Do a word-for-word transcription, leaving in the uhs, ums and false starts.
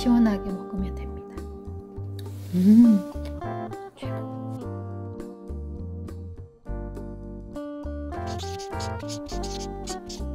시원하게 먹으면 됩니다. 음. 최고.